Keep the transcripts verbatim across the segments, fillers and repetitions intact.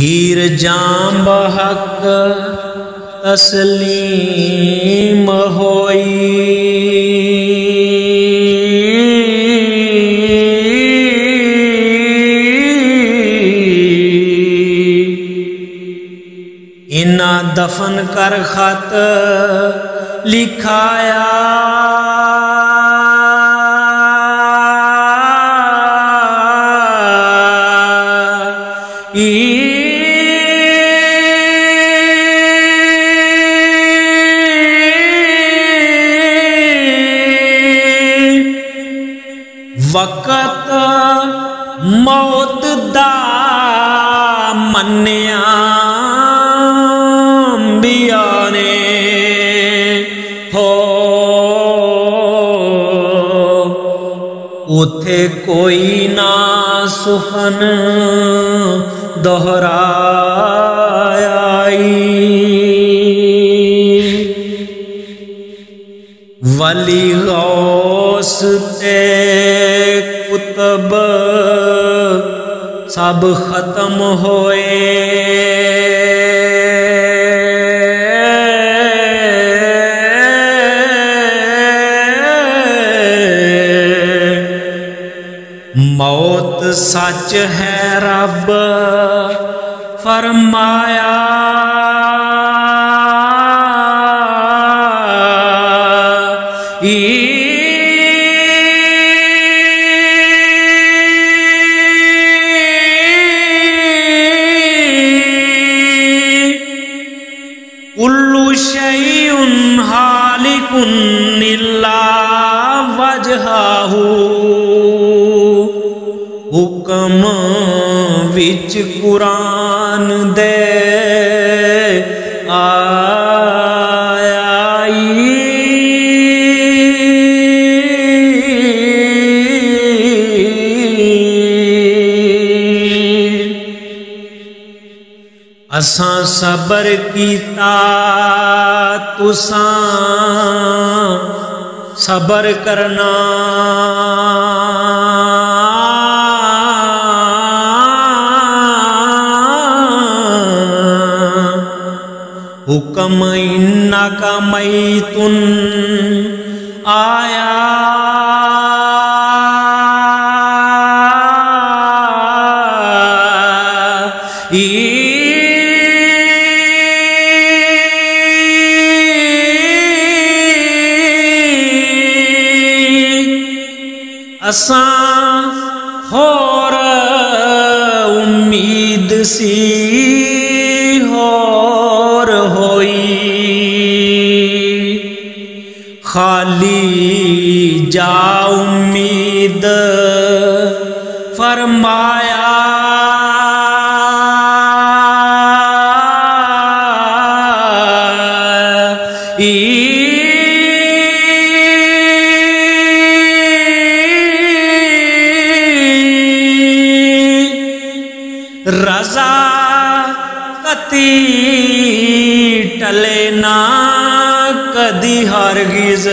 हीर जाम हक तस्लीम होई इना दफन कर खत लिखाया वक़्त मौत दा मन्या अंबिया ने हो उथे कोई ना सुहन दोहरायाई वली गौस ते कुतब सब खत्म होए मौत सच है रब फरमाया कुल्लु शैउन हालिकुन इल्ला वजहहु हुक्म विच कुरान दे आयाई असां सबर कीता तुसां सबर करना हुक्म इन्ना का मैतुन आया असा होर उम्मीद सी होर होई खाली जा उम्मीद फरमाया रजा कती टले ना कदी हरगिज़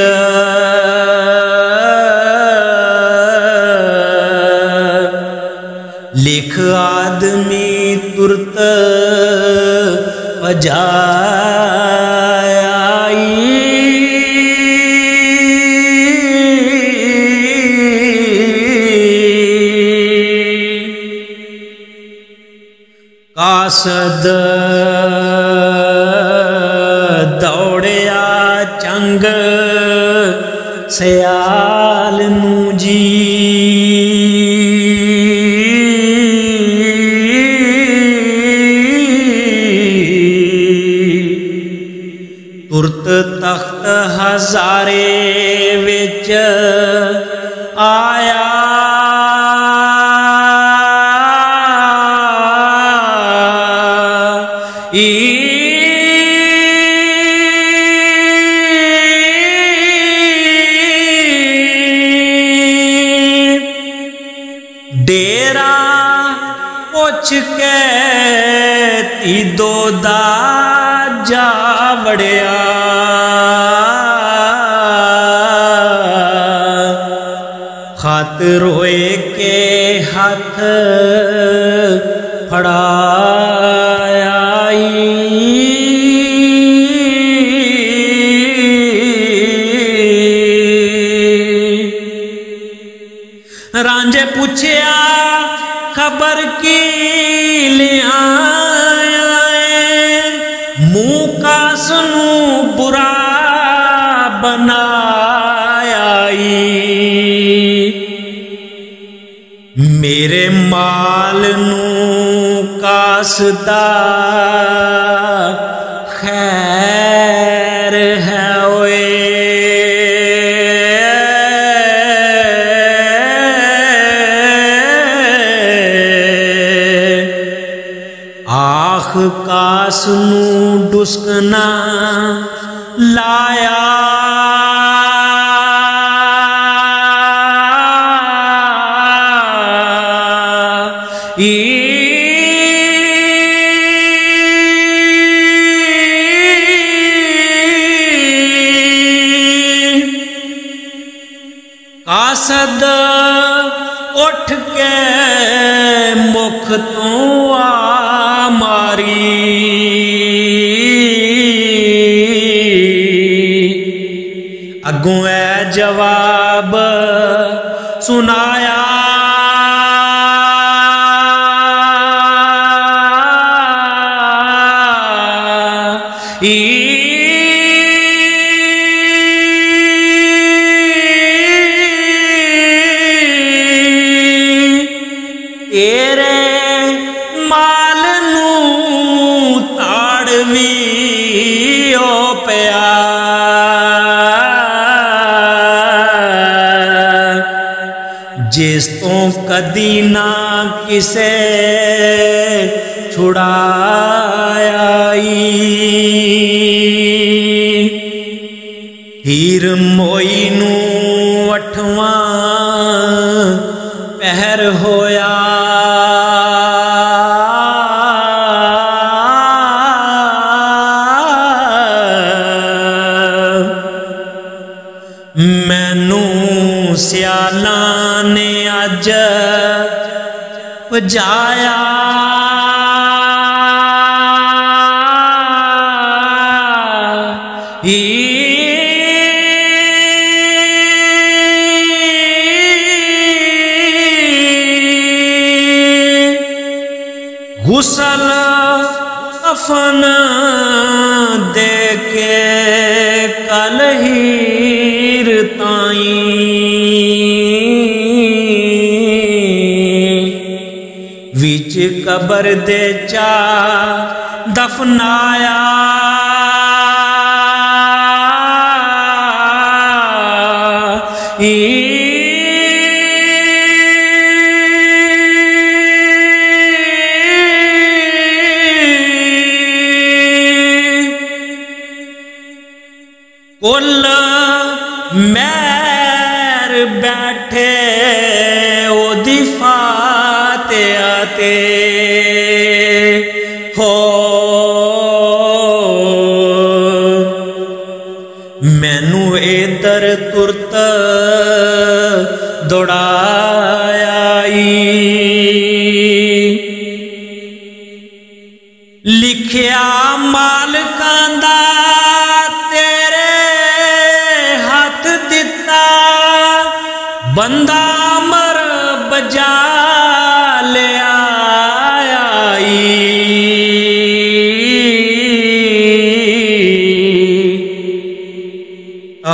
लिख आदमी तुरत पजायाई कासद दौड़िया चंग सयाल मुजी तुरत तख्त हजारे विच आया डेरा पोछ के तीदो दा जा वड़िया खत रोए के हाथ फड़ा रांझे पूछया खबर की ले आया, मुँह का सुनू बुरा बनाया। मेरे माल नू कासदा खैर है ओए, आख कास नू डुस्कना लाया। कासद उठ के मुख तो आ मारी, अगों ऐ जवाब सुनाया। जिस तो कदी ना किसे छुड़ाया, हीर मोई नू अठवां पहर होया। मैनू स्याला ने अज पजाया, गुसल अफन देके कल हीर ताई, विच कबर दे चा दफनाया। कुल मैर बैठे ओदी फातिहा ते हो, मैनू इधर तुरत दौड़ाया। लिखिया मालकां दा बंदा मर बजा ले आई,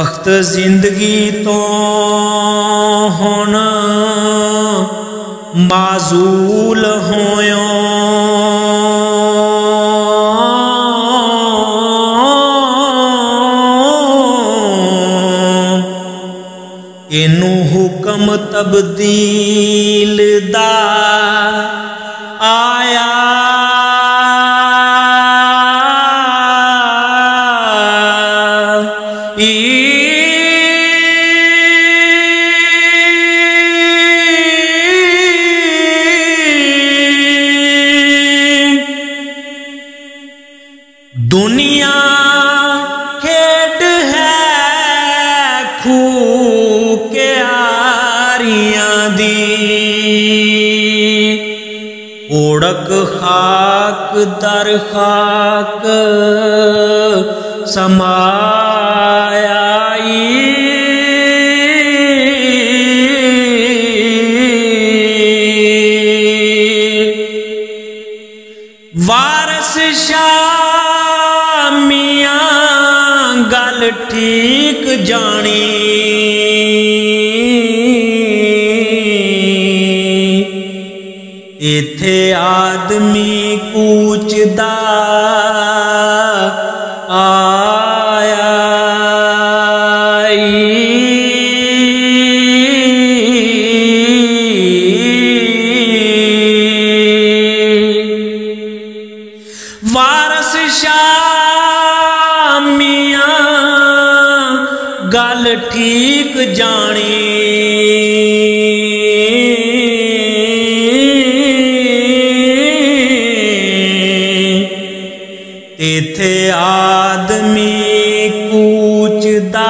अख्त जिंदगी तो हुण माजूल होयो। इनू हुक्म तब्दील दा आया, दुनिया खेड है खूब ओढ़ बुड़क खाक दर खाक समायाई, वारस शामियां गल ठीक जानी, इथे आदमी कूचदा आया वारस शामियां गल ठीक जानी, इथे आदमी कूचदा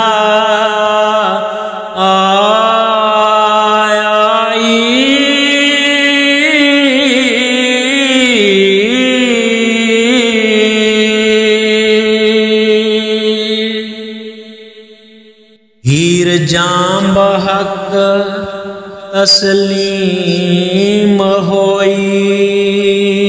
आया, हीर जाम हक तस्लीम होई।